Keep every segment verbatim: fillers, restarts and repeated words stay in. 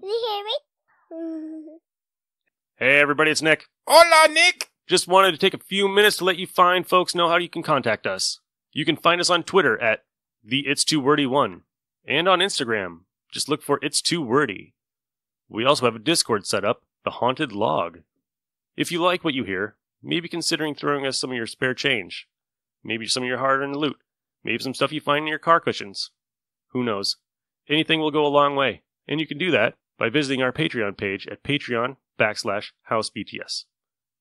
Can you hear me? Hey, everybody, it's Nick. Hola, Nick! Just wanted to take a few minutes to let you fine folks know how you can contact us. You can find us on Twitter at the It's Too Wordy One, and on Instagram. Just look for It's Too Wordy. We also have a Discord set up, the Haunted Log. If you like what you hear, maybe considering throwing us some of your spare change. Maybe some of your hard-earned loot. Maybe some stuff you find in your car cushions. Who knows? Anything will go a long way, and you can do that by visiting our Patreon page at Patreon. Backslash House B T S.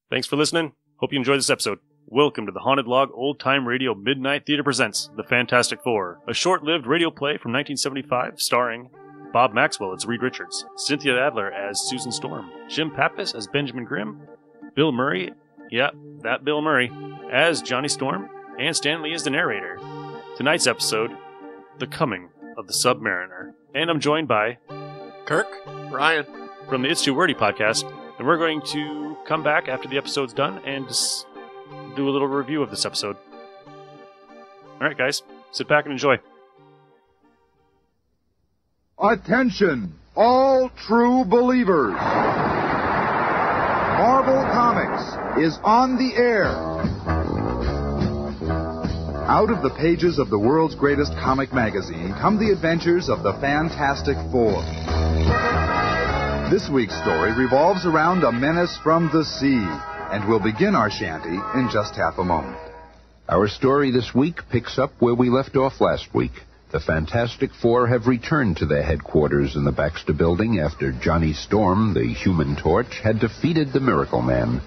Thanks for listening. Hope you enjoyed this episode. Welcome to the Haunted Log Old Time Radio Midnight Theater presents The Fantastic Four, a short-lived radio play from nineteen seventy-five starring Bob Maxwell as Reed Richards, Cynthia Adler as Susan Storm, Jim Pappas as Benjamin Grimm, Bill Murray, yeah, that Bill Murray, as Johnny Storm, and Stan Lee as the narrator. Tonight's episode, The Coming of the Submariner. And I'm joined by... Kirk. Ryan. From the It's Too Wordy podcast, and we're going to come back after the episode's done and just do a little review of this episode. Alright guys, sit back and enjoy. Attention, all true believers! Marvel Comics is on the air! Out of the pages of the world's greatest comic magazine come the adventures of the Fantastic Four. This week's story revolves around a menace from the sea, and we'll begin our shanty in just half a moment. Our story this week picks up where we left off last week. The Fantastic Four have returned to their headquarters in the Baxter Building after Johnny Storm, the Human Torch, had defeated the Miracle Man.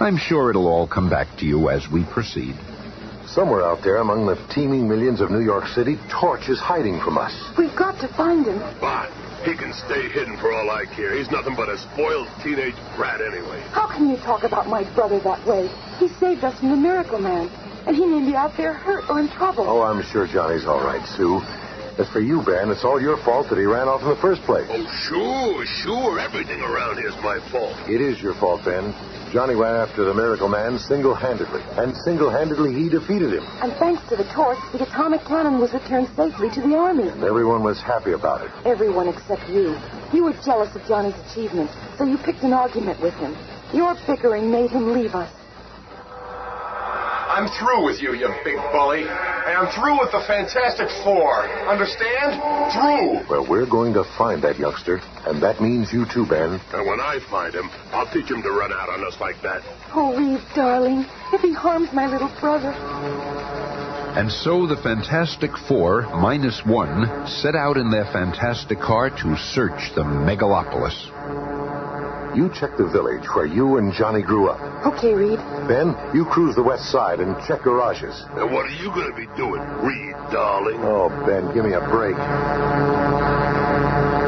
I'm sure it'll all come back to you as we proceed. Somewhere out there among the teeming millions of New York City, Torch is hiding from us. We've got to find him. But he can stay hidden for all I care. He's nothing but a spoiled teenage brat anyway. How can you talk about my brother that way? He saved us from the Miracle Man, and he may be out there hurt or in trouble. Oh, I'm sure Johnny's all right, Sue. As for you, Ben, it's all your fault that he ran off in the first place. Oh, sure, sure. Everything around here is my fault. It is your fault, Ben. Johnny ran after the Miracle Man single-handedly, and single-handedly he defeated him. And thanks to the torch, the atomic cannon was returned safely to the army. And everyone was happy about it. Everyone except you. You were jealous of Johnny's achievements, so you picked an argument with him. Your bickering made him leave us. I'm through with you, you big bully. I'm through with the Fantastic Four. Understand? Through. Well, we're going to find that youngster, and that means you too, Ben. And when I find him, I'll teach him to run out on us like that. Oh, Reed, darling, if he harms my little brother. And so the Fantastic Four, minus one, set out in their fantastic car to search the megalopolis. You check the village where you and Johnny grew up. Okay, Reed. Ben, you cruise the west side and check garages. And what are you going to be doing, Reed, darling? Oh, Ben, give me a break.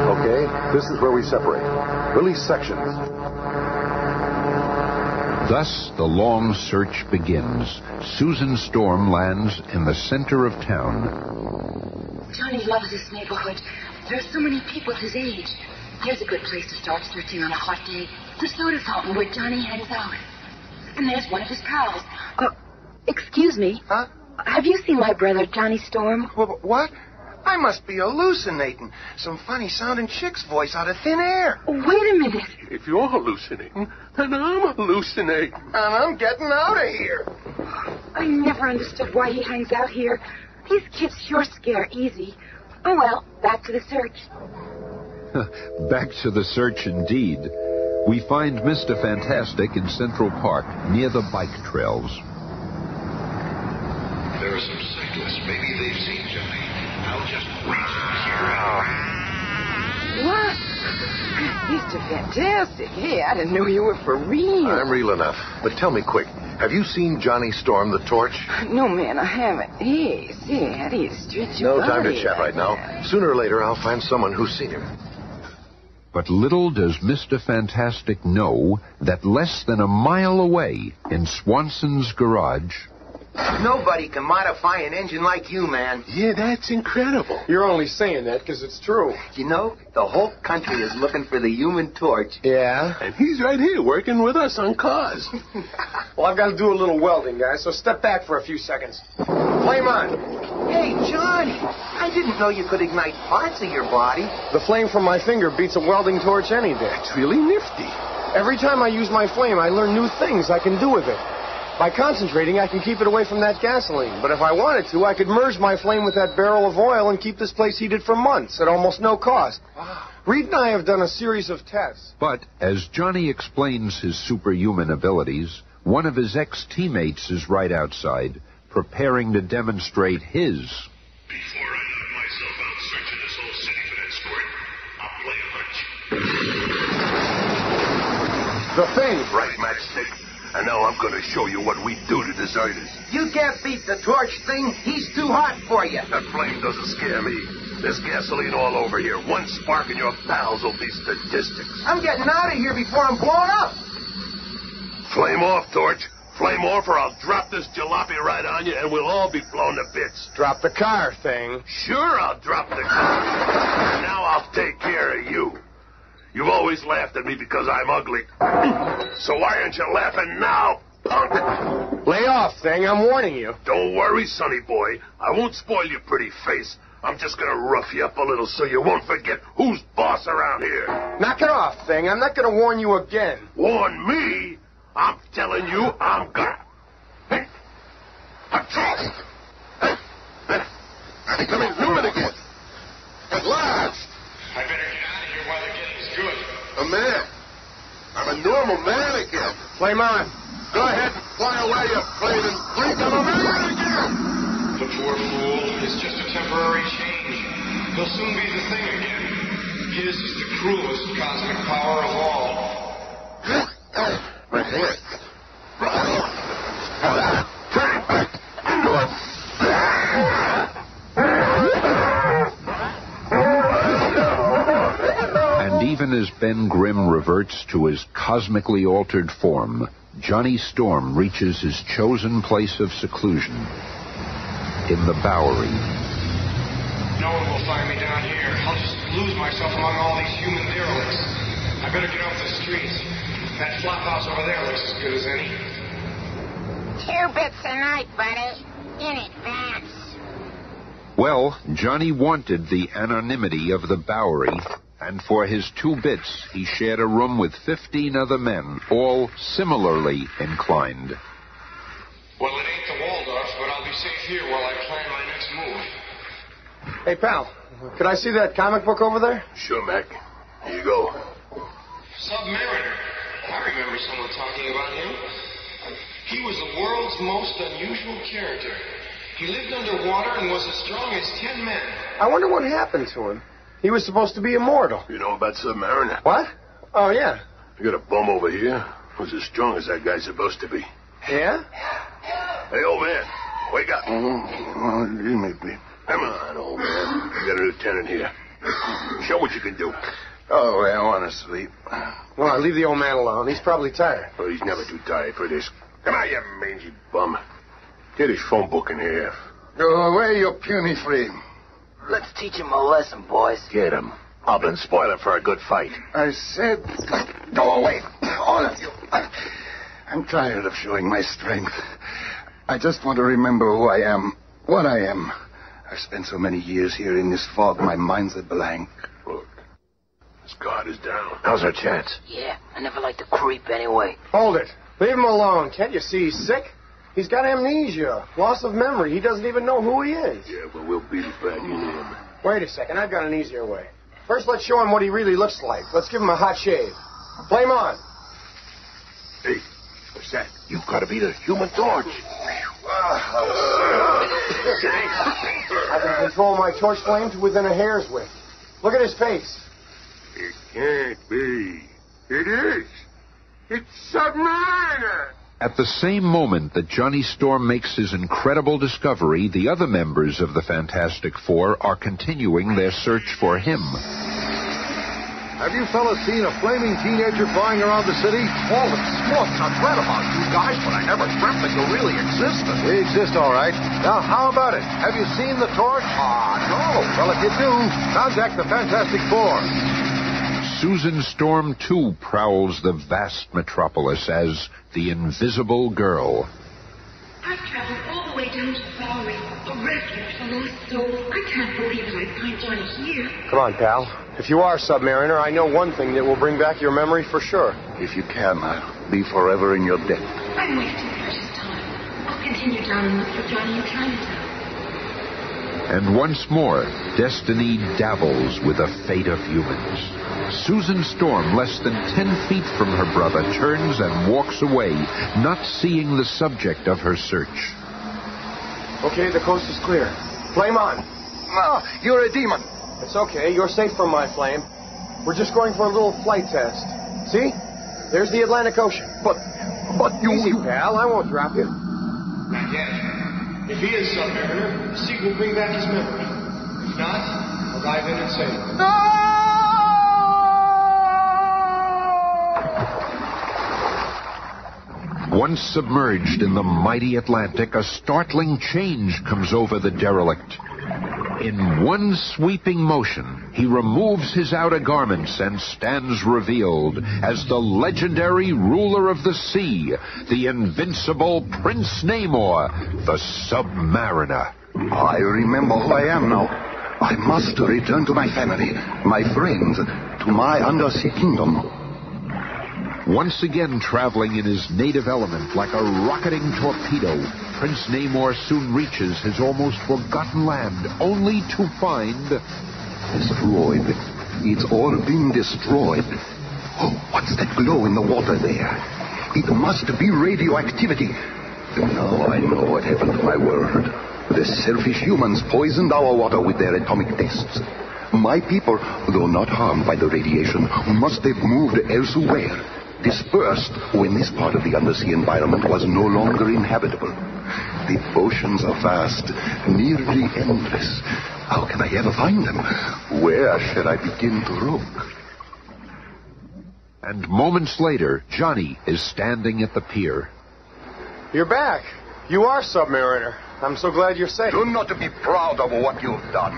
Okay, this is where we separate. Release sections. Thus, the long search begins. Susan Storm lands in the center of town. Johnny loves this neighborhood. There are so many people his age. Here's a good place to start searching on a hot day. The soda fountain where Johnny hangs out. And there's one of his pals. Uh, excuse me. Huh? Have you seen my brother, Johnny Storm? What? I must be hallucinating. Some funny-sounding chick's voice out of thin air. Oh, wait a minute. If you're hallucinating, then I'm hallucinating. And I'm getting out of here. I never understood why he hangs out here. These kids sure scare easy. Oh, well, back to the search. Back to the search indeed. We find Mister Fantastic in Central Park, near the bike trails. There are some cyclists. Maybe they've seen Johnny. I'll just wait here. What? Mister Fantastic. Hey, I didn't know you were for real. I'm real enough. But tell me quick, have you seen Johnny Storm, the torch? No, man, I haven't. Hey, see, how do you stretch your No time to chat right now. Sooner or later, I'll find someone who's seen him. But little does Mister Fantastic know that less than a mile away, in Swanson's garage... Nobody can modify an engine like you, man. Yeah, that's incredible. You're only saying that because it's true. You know, the whole country is looking for the Human Torch. Yeah? And he's right here working with us on cars. Well, I've got to do a little welding, guys, so step back for a few seconds. Flame on. Hey, Johnny, I didn't know you could ignite parts of your body. The flame from my finger beats a welding torch any day. It's really nifty. Every time I use my flame, I learn new things I can do with it. By concentrating, I can keep it away from that gasoline. But if I wanted to, I could merge my flame with that barrel of oil and keep this place heated for months at almost no cost. Wow. Reed and I have done a series of tests. But as Johnny explains his superhuman abilities, one of his ex-teammates is right outside, preparing to demonstrate his. Before I knock myself out searching this whole city for that squirt, I'll play a hunch. The thing. Right, Matchstick. And now I'm going to show you what we do to deserters. You can't beat the torch thing. He's too hot for you. That flame doesn't scare me. There's gasoline all over here. One spark in your bowels will be statistics. I'm getting out of here before I'm blown up. Flame off, Torch. Flame off or I'll drop this jalopy right on you and we'll all be blown to bits. Drop the car, thing. Sure, I'll drop the car. And now I'll take care of you. You've always laughed at me because I'm ugly. So why aren't you laughing now, punk? Lay off, thing. I'm warning you. Don't worry, sonny boy. I won't spoil your pretty face. I'm just going to rough you up a little so you won't forget who's boss around here. Knock it off, thing. I'm not going to warn you again. Warn me? I'm telling you, I'm gonna. Hey, I'm tossed. Hey, hey, hey, let me do it again. At last. I better get out of here while the getting's good. A man. I'm a normal man again. Flame on. Go ahead and fly away, you flaming freak. I'm a man again. The poor fool is just a temporary change. He'll soon be the thing again. His is the cruelest cosmic power of all. My head. Turn it back into a... And even as Ben Grimm reverts to his cosmically altered form, Johnny Storm reaches his chosen place of seclusion in the Bowery. No one will find me down here. I'll just lose myself among all these human derelicts. I better get off the streets. That flophouse over there looks as good as any. Two bits a night, buddy. In advance. Well, Johnny wanted the anonymity of the Bowery, and for his two bits, he shared a room with fifteen other men, all similarly inclined. Well, it ain't the Waldorf, but I'll be safe here while I plan my next move. Hey, pal, could I see that comic book over there? Sure, Mac. Here you go. Submariner. I remember someone talking about him. He was the world's most unusual character. He lived underwater and was as strong as ten men. I wonder what happened to him. He was supposed to be immortal. You know about Submariner? What? Oh, yeah. You got a bum over here who's as strong as that guy's supposed to be. Yeah? Hey, old man, wake up. Oh, leave me be. Come on, old man. You got a lieutenant here. Show what you can do. Oh, I want to sleep. Well, I leave the old man alone. He's probably tired. Well, he's never too tired for this. Come on, you mangy bum. Get his phone book in here. Go away, you puny frame. Let's teach him a lesson, boys. Get him. I'll been spoiling for a good fight. I said, go away, all of you. I'm tired of showing my strength. I just want to remember who I am, what I am. I've spent so many years here in this fog, my mind's a blank. Guard is down. How's our chance? Yeah, I never like to creep anyway. Hold it. Leave him alone. Can't you see he's sick? He's got amnesia, loss of memory. He doesn't even know who he is. Yeah, but we'll beat him back in him. Wait a second. I've got an easier way. First, let's show him what he really looks like. Let's give him a hot shave. Flame on. Hey, what's that? You've got to be the Human Torch. I can control my torch flame to within a hair's width. Look at his face. It can't be. It is. It's Submariner. At the same moment that Johnny Storm makes his incredible discovery, the other members of the Fantastic Four are continuing their search for him. Have you fellas seen a flaming teenager flying around the city? Holy smokes, I've read about you guys, but I never dreamt that you really existed. They exist, all right. Now, how about it? Have you seen the torch? Ah, no. Well, if you do, contact the Fantastic Four. Susan Storm, too, prowls the vast metropolis as the Invisible Girl. I've traveled all the way down to Bowery, a refuge for lost souls. I can't believe that I'd find one here. Come on, pal. If you are Submariner, I know one thing that will bring back your memory for sure. If you can, I'll be forever in your debt. I'm wasting precious time. I'll continue down and look for Johnny in Chinatown. And once more, destiny dabbles with the fate of humans. Susan Storm, less than ten feet from her brother, turns and walks away, not seeing the subject of her search. Okay, the coast is clear. Flame on. No, you're a demon. It's okay. You're safe from my flame. We're just going for a little flight test. See? There's the Atlantic Ocean. But, but you... Easy, pal. I won't drop you. Not yet. If he is Submariner, the seed will bring back his memory. If not, I'll dive in and save him. No! Once submerged in the mighty Atlantic, a startling change comes over the derelict. In one sweeping motion, he removes his outer garments and stands revealed as the legendary ruler of the sea, the invincible Prince Namor, the Submariner. I remember who I am now. I must return to my family, my friends, to my undersea kingdom. Once again traveling in his native element like a rocketing torpedo, Prince Namor soon reaches his almost forgotten land, only to find... destroyed. It's all been destroyed. Oh, what's that glow in the water there? It must be radioactivity. Now I know what happened to my world. The selfish humans poisoned our water with their atomic tests. My people, though not harmed by the radiation, must have moved elsewhere. Dispersed when this part of the undersea environment was no longer inhabitable. The oceans are vast, nearly endless. How can I ever find them? Where shall I begin to look? And moments later, Johnny is standing at the pier. You're back. You are Submariner. I'm so glad you're safe. Do not be proud of what you've done.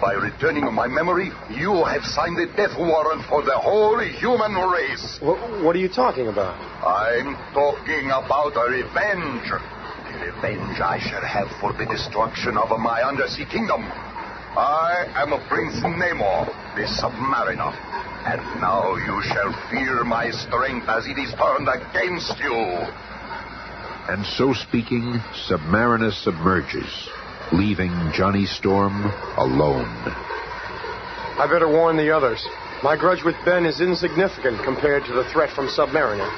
By returning my memory, you have signed the death warrant for the whole human race. What, what are you talking about? I'm talking about a revenge. The revenge I shall have for the destruction of my undersea kingdom. I am Prince Namor, the Submariner. And now you shall feel my strength as it is turned against you. And so speaking, Submariner submerges, leaving Johnny Storm alone. I better warn the others. My grudge with Ben is insignificant compared to the threat from Submariner.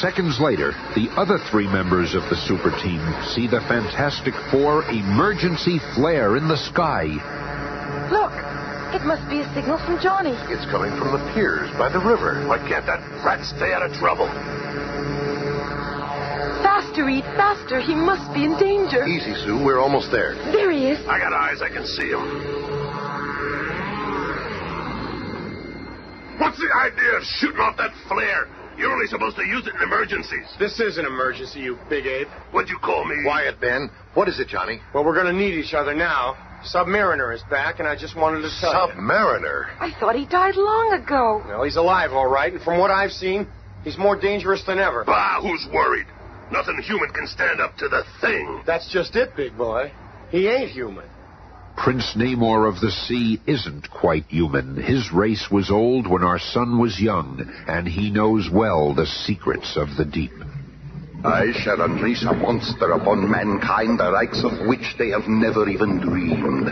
Seconds later, the other three members of the super team see the Fantastic Four emergency flare in the sky. Look, it must be a signal from Johnny. It's coming from the piers by the river. Why can't that rat stay out of trouble? Faster, Reed, faster. He must be in danger. Easy, Sue. We're almost there. There he is. I got eyes. I can see him. What's the idea of shooting off that flare? You're only supposed to use it in emergencies. This is an emergency, you big ape. What'd you call me? Quiet, Ben. What is it, Johnny? Well, we're going to need each other now. Submariner is back, and I just wanted to tell you. Submariner? I thought he died long ago. No, he's alive, all right. And from what I've seen, he's more dangerous than ever. Bah, who's worried? Nothing human can stand up to the thing. That's just it, big boy. He ain't human. Prince Namor of the Sea isn't quite human. His race was old when our sun was young, and he knows well the secrets of the deep. I shall unleash a monster upon mankind, the likes of which they have never even dreamed.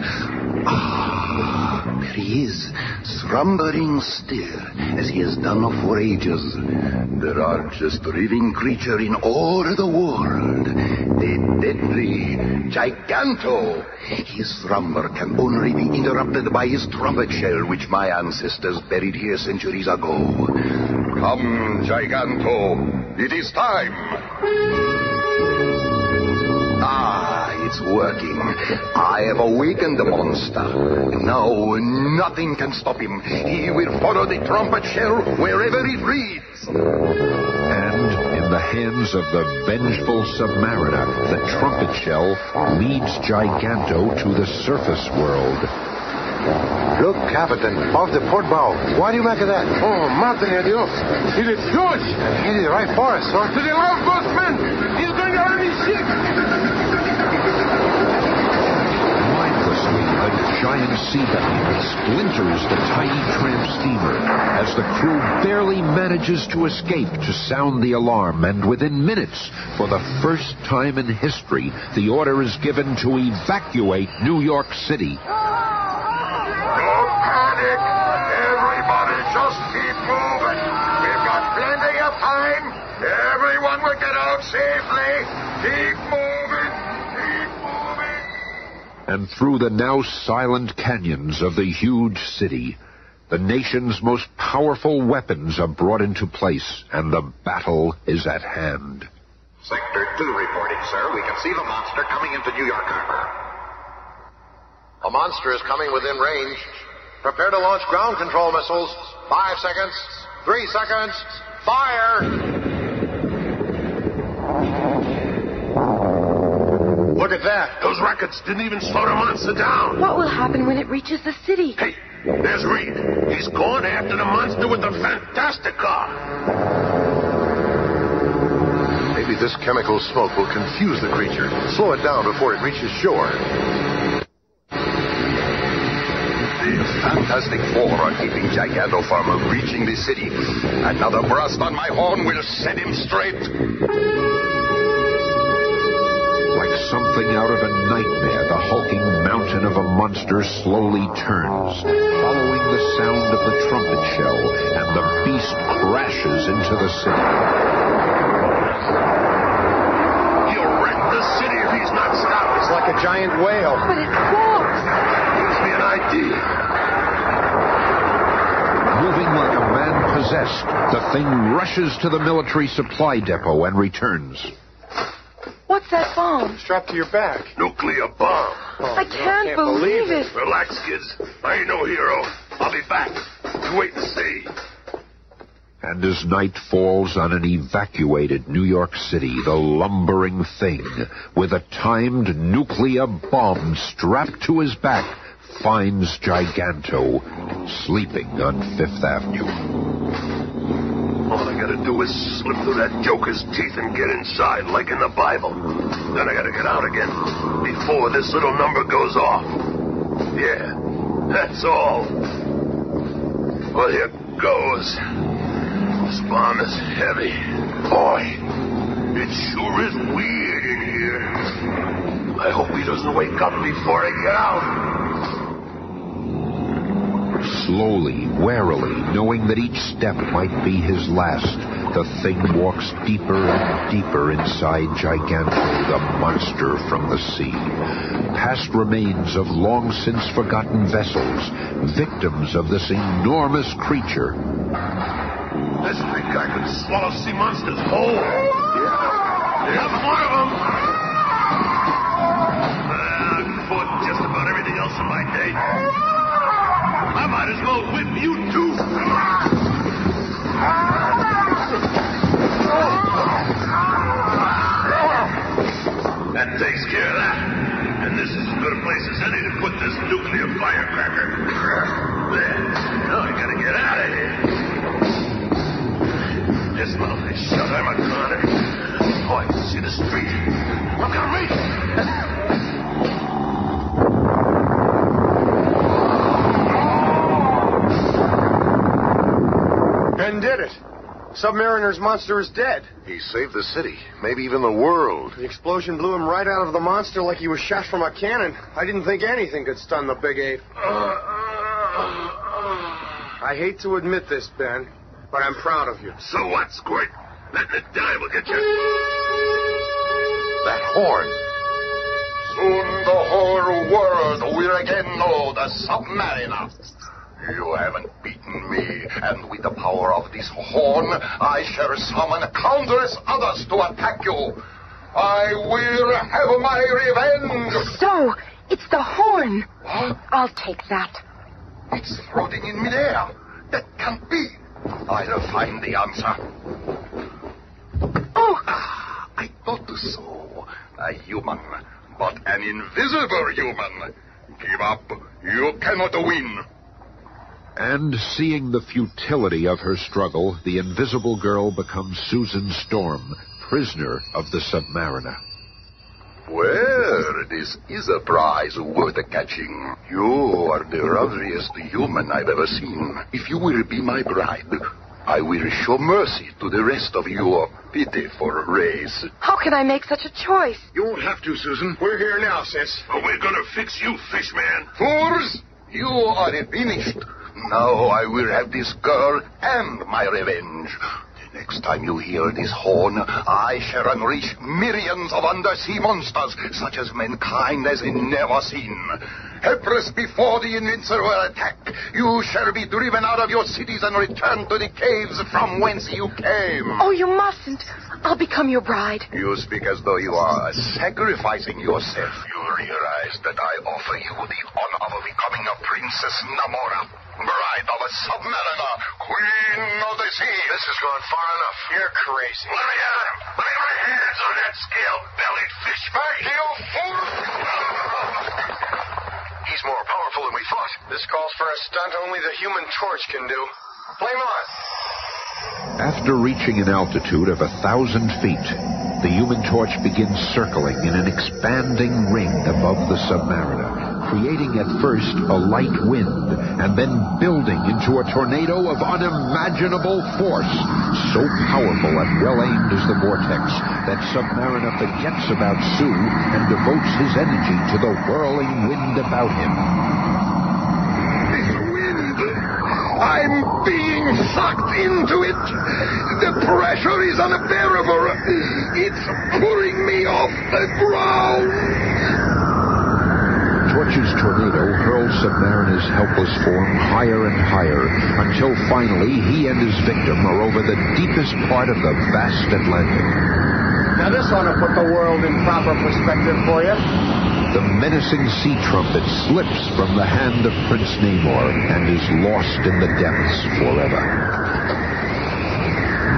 Ah, there he is, slumbering still, as he has done for ages. The largest living creature in all the world, the deadly Giganto. His slumber can only be interrupted by his trumpet shell, which my ancestors buried here centuries ago. Come, Giganto. It is time. Ah, it's working. I have awakened the monster. Now nothing can stop him. He will follow the trumpet shell wherever it leads. And in the hands of the vengeful Submariner, the trumpet shell leads Giganto to the surface world. Look, Captain, off the port bow. What do you make of that? Oh, madre de Dios. It is huge. Headed right for us, sir. To the left, boatman. He's going to harm his ship. Mindlessly, the giant sea battle splinters the tiny tramp steamer as the crew barely manages to escape to sound the alarm. And within minutes, for the first time in history, the order is given to evacuate New York City. Safely. Keep moving. Keep moving. And through the now silent canyons of the huge city, the nation's most powerful weapons are brought into place, and the battle is at hand. Sector two reporting, sir. We can see the monster coming into New York Harbor. A monster is coming within range. Prepare to launch ground control missiles. Five seconds. Three seconds. Fire! Look at that. Those rockets didn't even slow the monster down. What will happen when it reaches the city? Hey, there's Reed. He's going after the monster with the Fantastic Car. Maybe this chemical smoke will confuse the creature. Slow it down before it reaches shore. The Fantastic Four are keeping Giganto from reaching the city. Another blast on my horn will set him straight. Something out of a nightmare, the hulking mountain of a monster slowly turns, following the sound of the trumpet shell, and the beast crashes into the city. He'll wreck the city if he's not stopped. It's like a giant whale. But it falls. Gives me an idea. Moving like a man possessed, the thing rushes to the military supply depot and returns. What's that bomb? Strapped to your back. Nuclear bomb. Oh, I can't, can't believe, believe it. it. Relax, kids. I ain't no hero. I'll be back. You wait and see. And as night falls on an evacuated New York City, the lumbering thing, with a timed nuclear bomb strapped to his back, finds Giganto sleeping on Fifth Avenue. All I gotta do is slip through that joker's teeth and get inside, like in the Bible. Then I gotta get out again, before this little number goes off. Yeah, that's all. Well, here goes. This bomb is heavy. Boy, it sure is weird in here. I hope he doesn't wake up before I get out. Slowly, warily, knowing that each step might be his last, the thing walks deeper and deeper inside Giganto, the monster from the sea. Past remains of long-since-forgotten vessels, victims of this enormous creature. This big guy could swallow sea monsters whole. Yeah. There's one of them. Ah, I've fought just about everything else in my day. I might as well whip you too. That takes care of that. And this is as good a place as any to put this nuclear firecracker. Now I gotta get out of here. This mouth is shut. I'm a goner. Oh, I can see the street. Look at me. Ben did it. Submariner's monster is dead. He saved the city, maybe even the world. The explosion blew him right out of the monster like he was shot from a cannon. I didn't think anything could stun the Big Ape. Uh, uh, uh, I hate to admit this, Ben, but I'm proud of you. So what, Squirt? Letting it die will get you. That horn. Soon the whole world will again know the Submariner. You haven't beaten me, and with the power of this horn, I shall summon countless others to attack you. I will have my revenge. So, it's the horn. What? I'll take that. It's floating in midair. That can't be. I'll find the answer. Oh! Ah, I thought so. A human, but an invisible human. Give up. You cannot win. And seeing the futility of her struggle, the Invisible Girl becomes Susan Storm, prisoner of the Submariner. Well, this is a prize worth catching. You are the loveliest human I've ever seen. If you will be my bride, I will show mercy to the rest of your pitiful race. How can I make such a choice? You won't have to, Susan. We're here now, sis. But we're gonna fix you, fish man. Fools! You are finished. Now I will have this girl and my revenge. The next time you hear this horn, I shall unleash millions of undersea monsters, such as mankind has never seen. Helpless before the invincible attack, you shall be driven out of your cities and returned to the caves from whence you came. Oh, you mustn't. I'll become your bride. You speak as though you are sacrificing yourself. You realize that I offer you the honor of becoming a Princess Namor, bride of a Submariner, Queen of the Sea. This has gone far enough. You're crazy. Let me at him. Lay my hands on that scale-bellied fish face. You fool! He's more powerful than we thought. This calls for a stunt only the Human Torch can do. Flame on! After reaching an altitude of a thousand feet, the Human Torch begins circling in an expanding ring above the Submariner, creating at first a light wind, and then building into a tornado of unimaginable force, so powerful and well-aimed is the vortex that Submariner forgets about Sue and devotes his energy to the whirling wind about him. This wind! I'm being sucked into it! The pressure is unbearable! It's pulling me off the ground! Torch's tornado hurls Submariner's helpless form higher and higher, until finally he and his victim are over the deepest part of the vast Atlantic. Now this ought to put the world in proper perspective for you. The menacing sea trumpet slips from the hand of Prince Namor and is lost in the depths forever.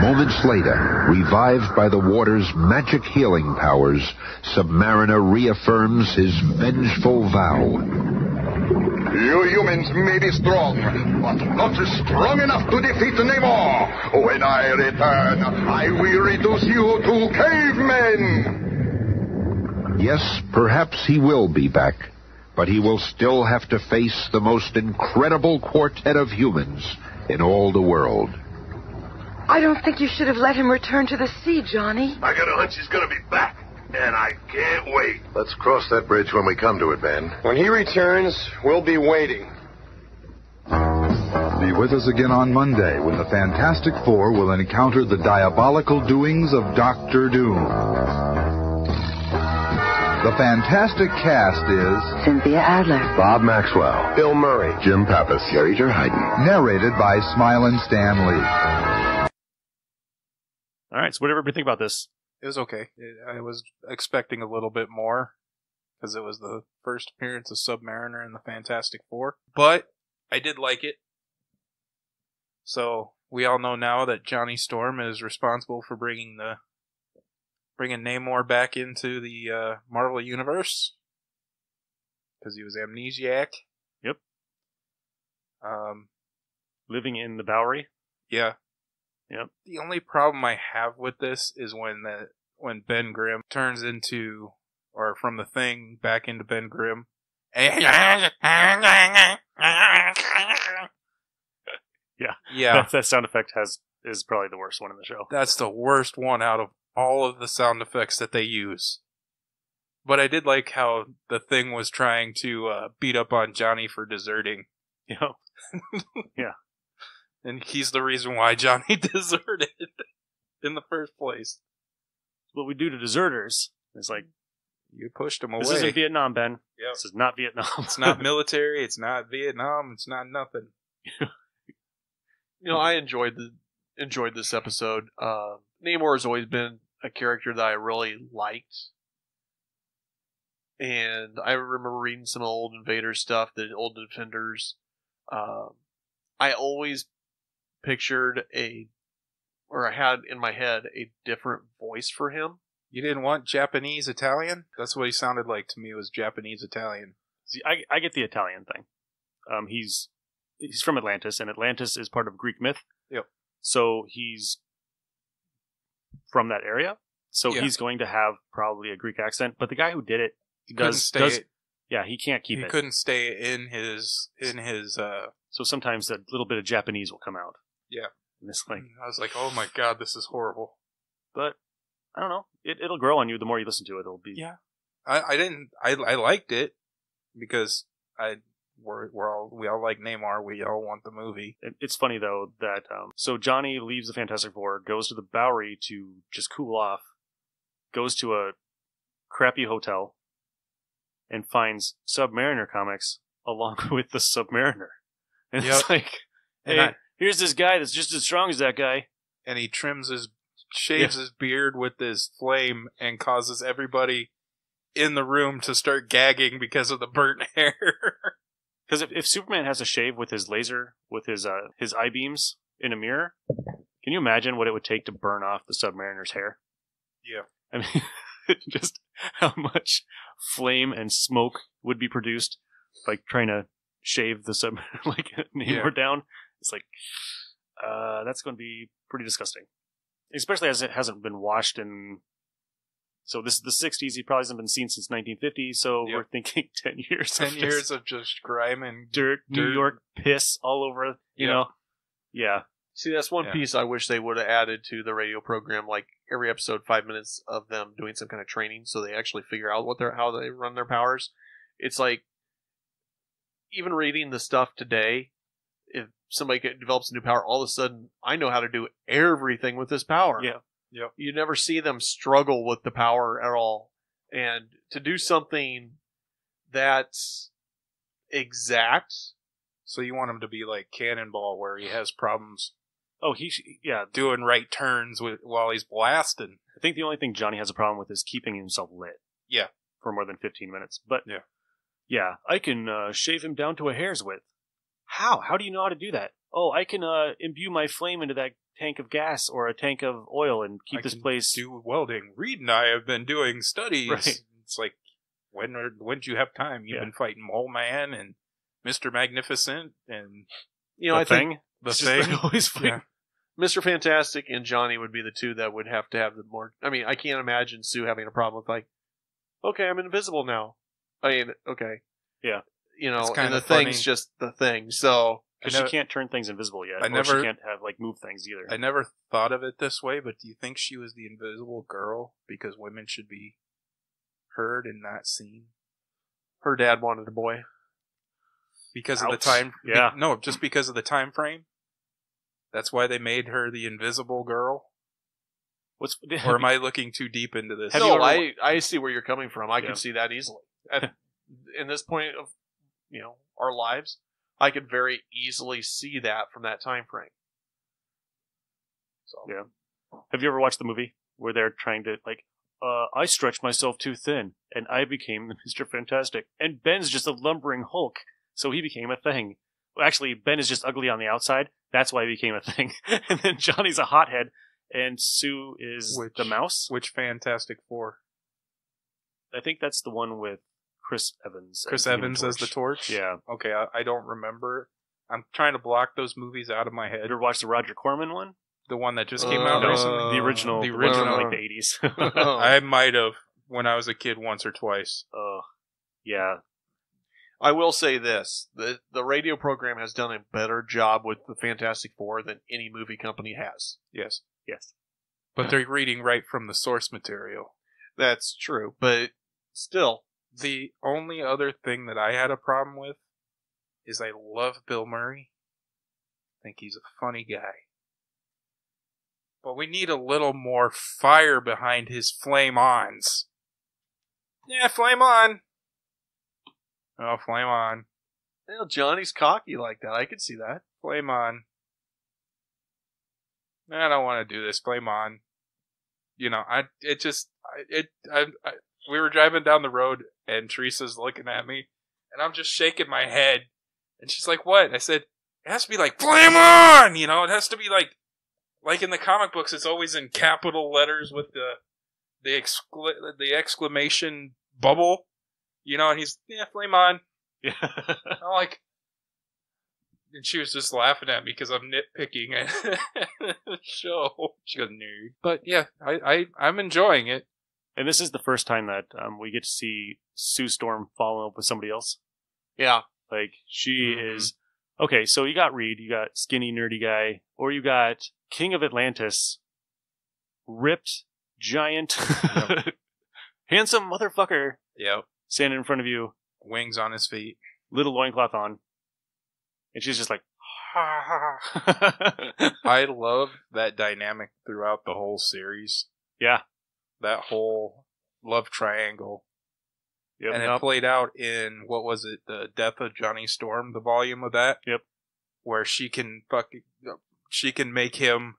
Moments later, revived by the water's magic healing powers, Submariner reaffirms his vengeful vow. You humans may be strong, but not strong enough to defeat Namor. When I return, I will reduce you to cavemen. Yes, perhaps he will be back, but he will still have to face the most incredible quartet of humans in all the world. I don't think you should have let him return to the sea, Johnny. I got a hunch he's going to be back. And I can't wait. Let's cross that bridge when we come to it, man. When he returns, we'll be waiting. Be with us again on Monday when the Fantastic Four will encounter the diabolical doings of Doctor Doom. The fantastic cast is... Cynthia Adler. Bob Maxwell. Bill Murray. Jim Pappas. Jerry Hayden. Narrated by Smilin' Stan Lee. All right, so whatever we think about this. It was okay. It, I was expecting a little bit more, because it was the first appearance of Submariner in the Fantastic Four. But I did like it. So we all know now that Johnny Storm is responsible for bringing the bringing Namor back into the uh, Marvel Universe, because he was amnesiac. Yep. Um, living in the Bowery. Yeah. Yep. The only problem I have with this is when the when Ben Grimm turns into, or from the Thing back into Ben Grimm. Yeah, yeah. That, that sound effect has is probably the worst one in the show. That's the worst one out of all of the sound effects that they use. But I did like how the Thing was trying to uh, beat up on Johnny for deserting. You know? Yeah. And he's the reason why Johnny deserted in the first place. What we do to deserters is like... You pushed him away. This isn't Vietnam, Ben. Yep. This is not Vietnam. It's not military. It's not Vietnam. It's not nothing. You know, I enjoyed the, enjoyed this episode. Uh, Namor has always been a character that I really liked. And I remember reading some old Invaders stuff, the old Defenders. Um, I always... pictured a, or I had in my head, a different voice for him. You didn't want Japanese Italian? That's what he sounded like to me, was Japanese Italian. See, I, I get the Italian thing. Um, he's he's from Atlantis, and Atlantis is part of Greek myth. Yep. So he's from that area. So yeah. he's going to have probably a Greek accent. But the guy who did it does stay. Does, yeah, he can't keep he it. He couldn't stay in his in his. Uh, so sometimes a little bit of Japanese will come out. Yeah. And it's like, I was like, oh my god, this is horrible. But I don't know. It it'll grow on you the more you listen to it. It'll be yeah. I, I didn't. I I liked it because I we're we're all we all like Namor. We all want the movie. It, it's funny though that um, so Johnny leaves the Fantastic Four, goes to the Bowery to just cool off, goes to a crappy hotel, and finds Submariner comics along with the Submariner. And yep. it's like, hey, I, here's this guy that's just as strong as that guy, and he trims his shaves yeah. his beard with his flame and causes everybody in the room to start gagging because of the burnt hair. Because if, if Superman has a shave with his laser, with his uh, his eye beams in a mirror, can you imagine what it would take to burn off the Submariner's hair? Yeah. I mean, just how much flame and smoke would be produced by trying to shave the Submariner like yeah. or down. It's like, uh, that's going to be pretty disgusting. Especially as it hasn't been washed in... So this is the sixties. He probably hasn't been seen since nineteen fifty. So yep. we're thinking ten years. Ten of just years of just grime and dirt, dirt, New York piss all over. You yep. know, yeah. See, that's one yeah. piece I wish they would have added to the radio program. Like every episode, five minutes of them doing some kind of training, so they actually figure out what they're how they run their powers. It's like even reading the stuff today. If somebody develops a new power, all of a sudden I know how to do everything with this power. Yeah. Yep. You never see them struggle with the power at all. And to do something that's exact. So you want him to be like Cannonball, where he has problems. Oh, he yeah, doing right turns with, while he's blasting. I think the only thing Johnny has a problem with is keeping himself lit. Yeah. For more than fifteen minutes. But yeah, yeah I can uh, shave him down to a hair's width. How? How do you know how to do that? Oh, I can uh, imbue my flame into that tank of gas or a tank of oil and keep I this can place do welding. Reed and I have been doing studies. Right. It's like, when are, when do you have time? You've yeah. been fighting Mole Man and Mister Magnificent and you know the I thing. Think the thing always yeah. Mister Fantastic and Johnny would be the two that would have to have the more. I mean, I can't imagine Sue having a problem with like, okay, I'm invisible now. I mean, okay, yeah, you know, and the funny. Thing's just the thing. So. Because she can't turn things invisible yet. I never, or she can't have like move things either. I never thought of it this way, but do you think she was the invisible girl because women should be heard and not seen? Her dad wanted a boy. Because Ouch. Of the time... Yeah. Be, no, just because of the time frame. That's why they made her the invisible girl. What's? Or am I looking too deep into this? No, I, I see where you're coming from. I yeah. can see that easily. At in this point of you know our lives... I could very easily see that from that time frame. So. Yeah. Have you ever watched the movie where they're trying to, like, uh, I stretched myself too thin, and I became Mister Fantastic, and Ben's just a lumbering Hulk, so he became a thing. Well, actually, Ben is just ugly on the outside, that's why he became a thing. And then Johnny's a hothead, and Sue is which, the mouse. Which Fantastic Four? I think that's the one with... Chris Evans. Chris Evans as the Torch? Yeah. Okay, I, I don't remember. I'm trying to block those movies out of my head. You ever watched the Roger Corman one? The one that just came uh, out no. recently? The original. The original in uh, like the eighties. uh, I might have when I was a kid once or twice. Oh, uh, yeah. I will say this. The, the radio program has done a better job with the Fantastic Four than any movie company has. Yes. Yes. But they're reading right from the source material. That's true, but still. The only other thing that I had a problem with is I love Bill Murray. I think he's a funny guy. But we need a little more fire behind his flame-ons. Yeah, flame on! Oh, flame on. Well, Johnny's cocky like that. I could see that. Flame on. I don't want to do this. Flame on. You know, I it just... I, it I, I We were driving down the road, and Teresa's looking at me, and I'm just shaking my head. And she's like, what? I said, it has to be like, flame on! You know, it has to be like, like in the comic books, it's always in capital letters with the the, excla- the exclamation bubble. You know, and he's, yeah, flame on. Yeah. I'm like, And she was just laughing at me because I'm nitpicking the show. She goes, no. But yeah, I, I, I'm enjoying it. And this is the first time that um, we get to see Sue Storm fall in love with somebody else. Yeah. Like, she mm-hmm. is... Okay, so you got Reed, you got skinny, nerdy guy, or you got King of Atlantis, ripped, giant, yep. handsome motherfucker. Yep. Standing in front of you. Wings on his feet. Little loincloth on. And she's just like, ha, ha, ha. I love that dynamic throughout the whole series. Yeah. That whole love triangle. Yep. And it played out in, what was it, The Death of Johnny Storm, the volume of that? Yep. Where she can fucking, she can make him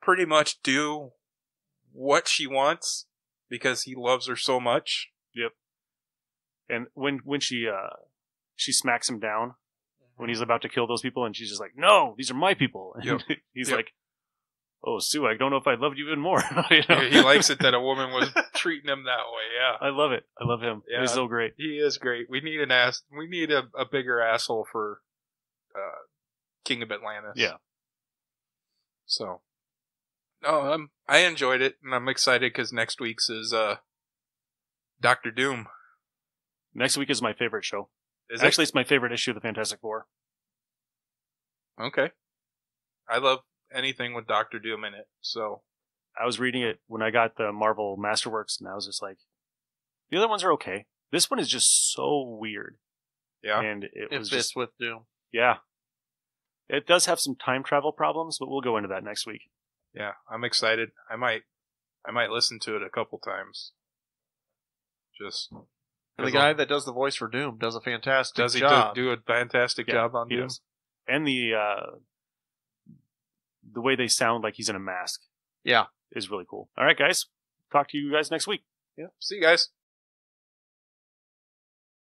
pretty much do what she wants because he loves her so much. Yep. And when, when she, uh, she smacks him down. When he's about to kill those people, and she's just like, no, these are my people. And yep. he's yep. like, oh, Sue, I don't know if I loved you even more. You know? Yeah, he likes it that a woman was treating him that way, yeah. I love it. I love him. Yeah. He's so great. He is great. We need an ass. We need a, a bigger asshole for uh, King of Atlantis. Yeah. So, no, I'm, I enjoyed it, and I'm excited because next week's is uh, Doctor Doom. Next week is my favorite show. Is Actually, it? It's my favorite issue of the Fantastic Four. Okay. I love anything with Doctor Doom in it, so... I was reading it when I got the Marvel Masterworks, and I was just like, the other ones are okay. This one is just so weird. Yeah. And it, it was fits just, with Doom. Yeah. It does have some time travel problems, but we'll go into that next week. Yeah, I'm excited. I might, I might listen to it a couple times. Just... And the guy that does the voice for Doom does a fantastic does he job. Do, do a fantastic yeah, job on Doom. Does. And the uh, the way they sound like he's in a mask, yeah, is really cool. All right, guys, talk to you guys next week. Yeah, see you guys.